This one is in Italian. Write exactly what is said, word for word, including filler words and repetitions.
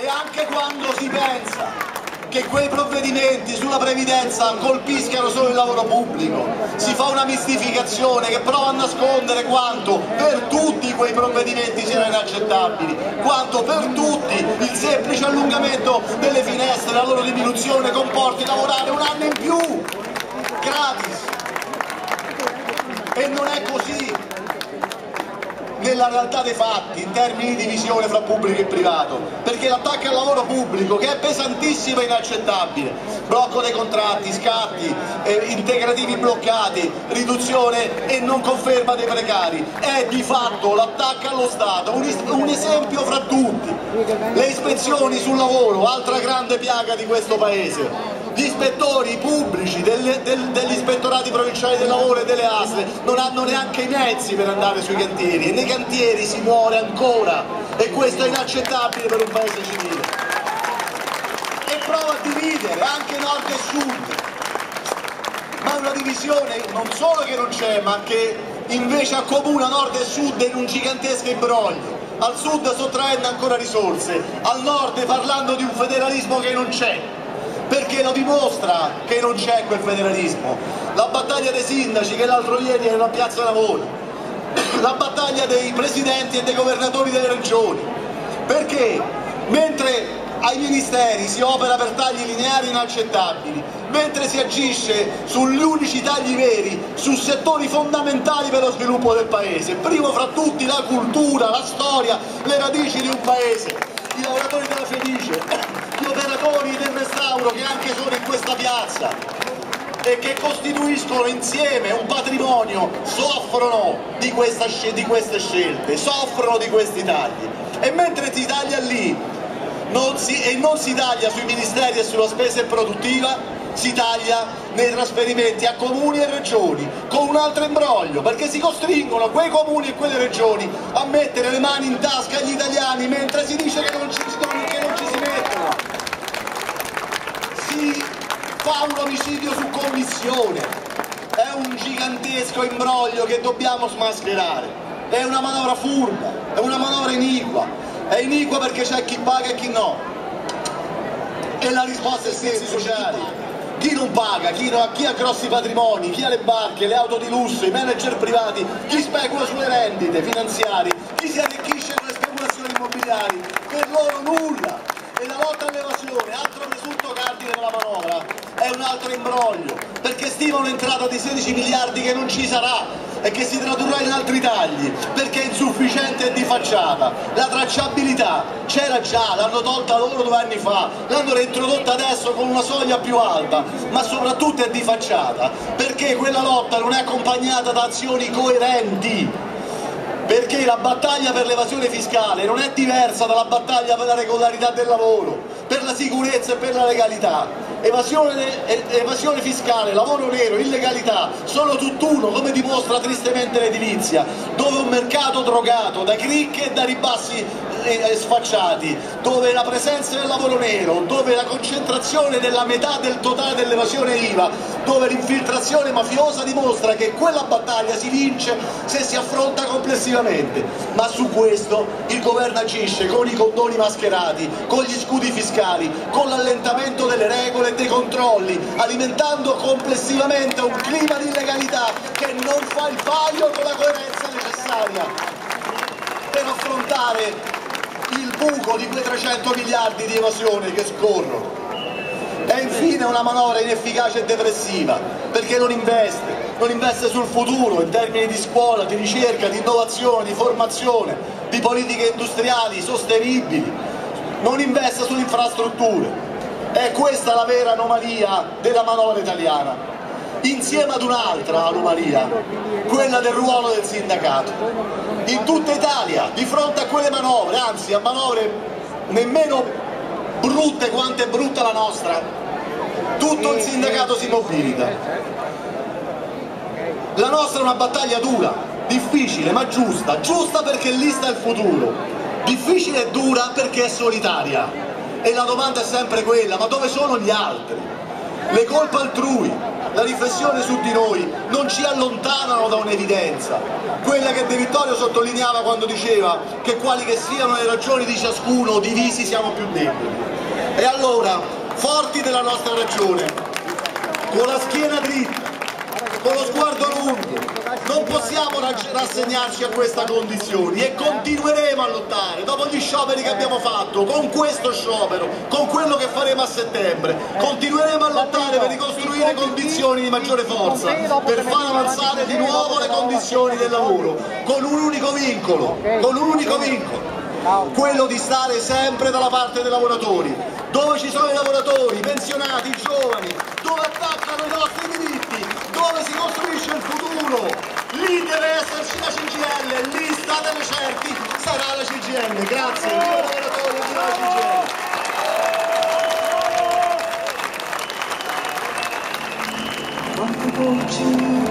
E anche quando si pensa che quei provvedimenti sulla previdenza colpiscano solo il lavoro pubblico, si fa una mistificazione che prova a nascondere quanto per tutti quei provvedimenti siano inaccettabili, quanto per tutti il semplice allungamento delle finestre, la loro diminuzione comporti lavorare un anno in più, gratis. E non è così nella realtà dei fatti, in termini di divisione fra pubblico e privato, perché l'attacco al lavoro pubblico, che è pesantissimo e inaccettabile, blocco dei contratti, scatti, eh, integrativi bloccati, riduzione e non conferma dei precari, è di fatto l'attacco allo Stato, un, un esempio fra tutti. Le ispezioni sul lavoro, altra grande piaga di questo Paese. Gli ispettori pubblici delle, del, degli ispettorati provinciali del lavoro e delle A S L non hanno neanche i mezzi per andare sui cantieri e nei cantieri si muore ancora, e questo è inaccettabile per un paese civile. E prova a dividere anche nord e sud, ma una divisione non solo che non c'è, ma che invece accomuna nord e sud in un gigantesco imbroglio, al sud sottraendo ancora risorse, al nord parlando di un federalismo che non c'è. Perché lo dimostra che non c'è quel federalismo, la battaglia dei sindaci che l'altro ieri era una piazza Navona, la battaglia dei presidenti e dei governatori delle regioni, perché mentre ai ministeri si opera per tagli lineari inaccettabili, mentre si agisce sugli unici tagli veri, su settori fondamentali per lo sviluppo del Paese, primo fra tutti la cultura, la storia, le radici di un Paese, i lavoratori della Fenice, gli operatori del restauro che anche sono in questa piazza e che costituiscono insieme un patrimonio, soffrono di, questa, di queste scelte, soffrono di questi tagli. E mentre si taglia lì non si, e non si taglia sui ministeri e sulla spesa improduttiva, si taglia nei trasferimenti a comuni e regioni, con un altro imbroglio, perché si costringono quei comuni e quelle regioni a mettere le mani in tasca agli italiani, mentre si dice che non ci, che non ci si mettono. Si fa un omicidio su commissione, è un gigantesco imbroglio che dobbiamo smascherare, è una manovra furba, è una manovra iniqua, è iniqua perché c'è chi paga e chi no, e la risposta è stessi sociali. Chi non paga, chi, no, chi ha grossi patrimoni, chi ha le barche, le auto di lusso, i manager privati, chi specula sulle rendite finanziarie, chi si arricchisce con le speculazioni immobiliari, per loro nulla. E la lotta all'evasione, altro presunto cardine della manovra, è un altro imbroglio, perché stima un'entrata di sedici miliardi che non ci sarà e che si tradurrà in altri tagli, perché è insufficiente e di facciata. La tracciabilità c'era già, l'hanno tolta loro due anni fa, l'hanno reintrodotta adesso con una soglia più alta, ma soprattutto è di facciata, perché quella lotta non è accompagnata da azioni coerenti, perché la battaglia per l'evasione fiscale non è diversa dalla battaglia per la regolarità del lavoro, per la sicurezza e per la legalità. Evasione, evasione fiscale, lavoro nero, illegalità sono tutt'uno, come dimostra tristemente l'edilizia, dove un mercato drogato da cricche e da ribassi eh, sfacciati, dove la presenza del lavoro nero, dove la concentrazione della metà del totale dell'evasione I V A, dove l'infiltrazione mafiosa dimostra che quella battaglia si vince se si affronta complessivamente. Ma su questo il governo agisce con i condoni mascherati, con gli scudi fiscali, con l'allentamento delle regole e dei controlli, alimentando complessivamente un clima di illegalità che non fa il paio con la coerenza necessaria per affrontare il buco di quei trecento miliardi di evasione che scorrono. È infine una manovra inefficace e depressiva, perché non investe, non investe sul futuro in termini di scuola, di ricerca, di innovazione, di formazione, di politiche industriali sostenibili, non investe sulle infrastrutture. È questa la vera anomalia della manovra italiana, insieme ad un'altra anomalia, quella del ruolo del sindacato. In tutta Italia, di fronte a quelle manovre, anzi a manovre nemmeno brutte quanto è brutta la nostra, tutto il sindacato si mobilita. La nostra è una battaglia dura, difficile ma giusta, giusta perché lì sta il futuro, difficile e dura perché è solitaria. E la domanda è sempre quella: ma dove sono gli altri? Le colpe altrui, la riflessione su di noi non ci allontanano da un'evidenza, quella che De Vittorio sottolineava quando diceva che quali che siano le ragioni di ciascuno, divisi siamo più deboli. E allora, forti della nostra ragione, con la schiena dritta, con lo sguardo lungo, non possiamo rassegnarci a questa condizione e continueremo a lottare dopo gli scioperi che abbiamo fatto, con questo sciopero, con quello che faremo a settembre. Continueremo a lottare per ricostruire condizioni di maggiore forza, per far avanzare di nuovo le condizioni del lavoro, con un unico vincolo, con un unico vincolo. Quello di stare sempre dalla parte dei lavoratori, dove ci sono i lavoratori, i pensionati, i giovani, dove attaccano i nostri diritti, dove si costruisce il futuro. Lì deve esserci la C G I L, lì statene certi, sarà la C G I L. Grazie, viva i lavoratori e viva la C G I L. Quante voci